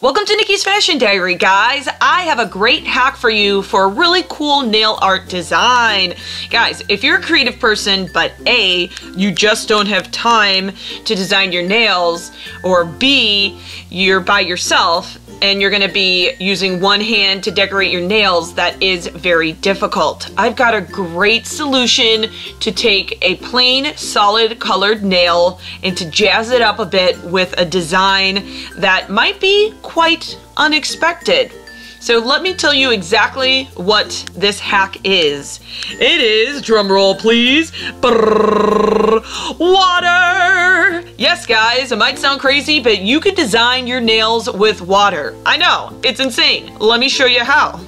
Welcome to Nikki's Fashion Diary, guys. I have a great hack for you for a really cool nail art design. Guys, if you're a creative person, but A, you just don't have time to design your nails, or B, you're by yourself and you're gonna be using one hand to decorate your nails, that is very difficult. I've got a great solution to take a plain, solid colored nail and to jazz it up a bit with a design that might be quite unexpected. So let me tell you exactly what this hack is. It is, drum roll please, water! Yes guys, it might sound crazy, but you could design your nails with water. I know, it's insane. Let me show you how.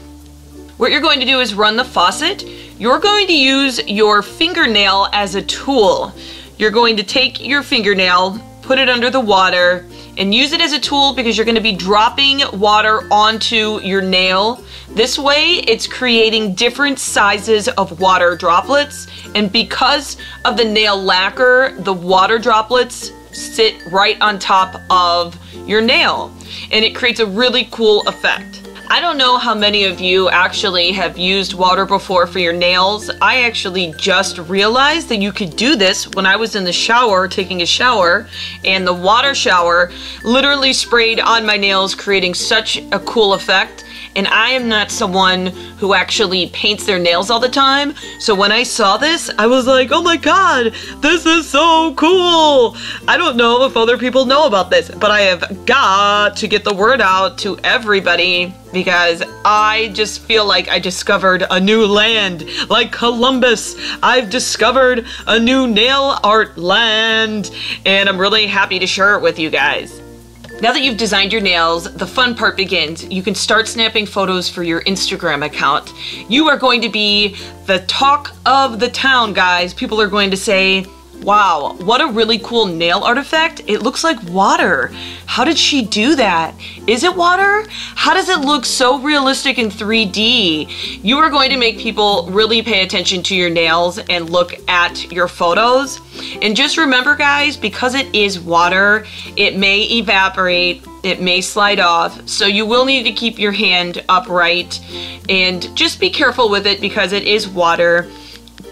What you're going to do is run the faucet. You're going to use your fingernail as a tool. You're going to take your fingernail, put it under the water, and use it as a tool because you're going to be dropping water onto your nail. This way, it's creating different sizes of water droplets, and because of the nail lacquer, the water droplets sit right on top of your nail, and it creates a really cool effect. I don't know how many of you actually have used water before for your nails. I actually just realized that you could do this when I was in the shower, taking a shower, and the water shower literally sprayed on my nails, creating such a cool effect. And I am not someone who actually paints their nails all the time, so when I saw this, I was like, oh my god, this is so cool! I don't know if other people know about this, but I have got to get the word out to everybody because I just feel like I discovered a new land. Like Columbus, I've discovered a new nail art land, and I'm really happy to share it with you guys. Now that you've designed your nails, the fun part begins. You can start snapping photos for your Instagram account. You are going to be the talk of the town, guys. People are going to say, wow, what a really cool nail artifact. It looks like water. How did she do that? Is it water? How does it look so realistic in 3D? You are going to make people really pay attention to your nails and look at your photos. And just remember, guys, because it is water, it may evaporate, it may slide off, so you will need to keep your hand upright and just be careful with it because it is water.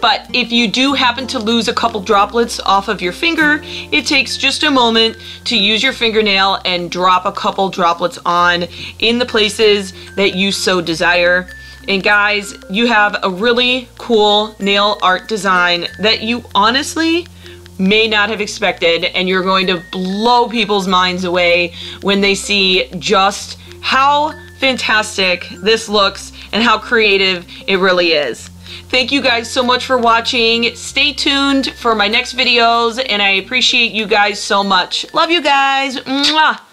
But if you do happen to lose a couple droplets off of your finger, it takes just a moment to use your fingernail and drop a couple droplets on in the places that you so desire. And guys, you have a really cool nail art design that you honestly may not have expected, and you're going to blow people's minds away when they see just how fantastic this looks and how creative it really is. Thank you guys so much for watching. Stay tuned for my next videos, and I appreciate you guys so much. Love you guys. Mwah.